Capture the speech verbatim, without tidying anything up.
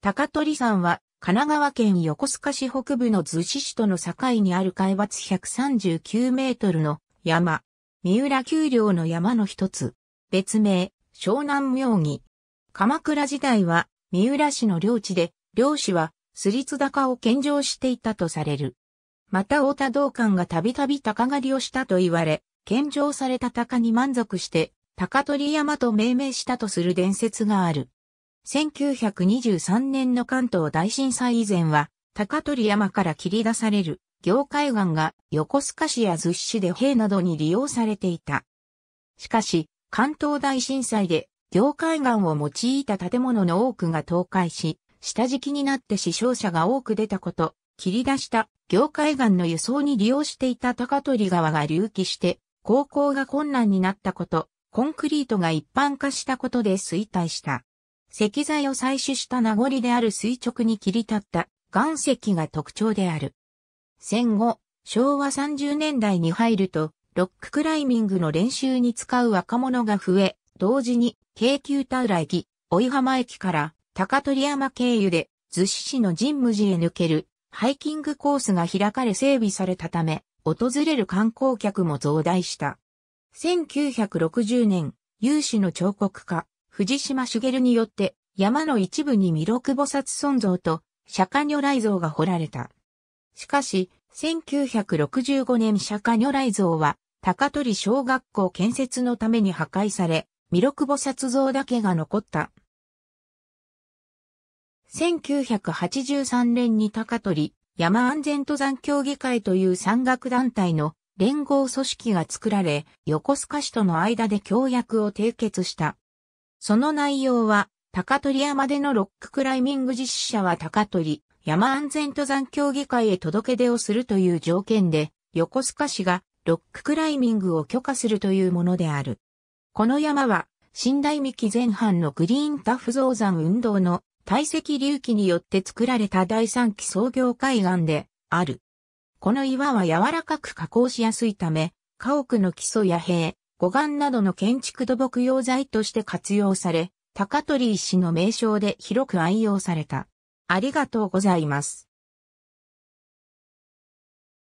高取山は神奈川県横須賀市北部の逗子市との境にある海抜ひゃくさんじゅうきゅうメートルの山。三浦丘陵の山の一つ。別名、湘南妙義。鎌倉時代は三浦氏の領地で、領氏はすりつ高を献上していたとされる。また太田道灌がたびたび鷹狩りをしたと言われ、献上された鷹に満足して、高取山と命名したとする伝説がある。せんきゅうひゃくにじゅうさんねんの関東大震災以前は、高取山から切り出される凝灰岩が横須賀市や逗子市で兵などに利用されていた。しかし、関東大震災で凝灰岩を用いた建物の多くが倒壊し、下敷きになって死傷者が多く出たこと、切り出した凝灰岩の輸送に利用していた高取川が隆起して、航行が困難になったこと、コンクリートが一般化したことで衰退した。石材を採取した名残である垂直に切り立った岩石が特徴である。戦後、しょうわさんじゅうねんだいに入ると、ロッククライミングの練習に使う若者が増え、同時に、京急田浦駅、追浜駅から、高取山経由で、逗子市の神武寺へ抜ける、ハイキングコースが開かれ整備されたため、訪れる観光客も増大した。せんきゅうひゃくろくじゅうねん、有志の彫刻家、藤島茂によって山の一部に弥勒菩薩尊像と釈迦如来像が彫られた。しかし、せんきゅうひゃくろくじゅうごねん釈迦如来像は高取小学校建設のために破壊され、弥勒菩薩像だけが残った。せんきゅうひゃくはちじゅうさんねんに高取山安全登山協議会という山岳団体の連合組織が作られ、横須賀市との間で協約を締結した。その内容は、高取山でのロッククライミング実施者は高取山安全登山協議会へ届け出をするという条件で、横須賀市がロッククライミングを許可するというものである。この山は、新大三木前半のグリーンタフ造山運動の堆積隆起によって作られただいさんき総凝灰岩である。この岩は柔らかく加工しやすいため、家屋の基礎や塀、護岸などの建築土木用材として活用され、高取石の名称で広く愛用された。ありがとうございます。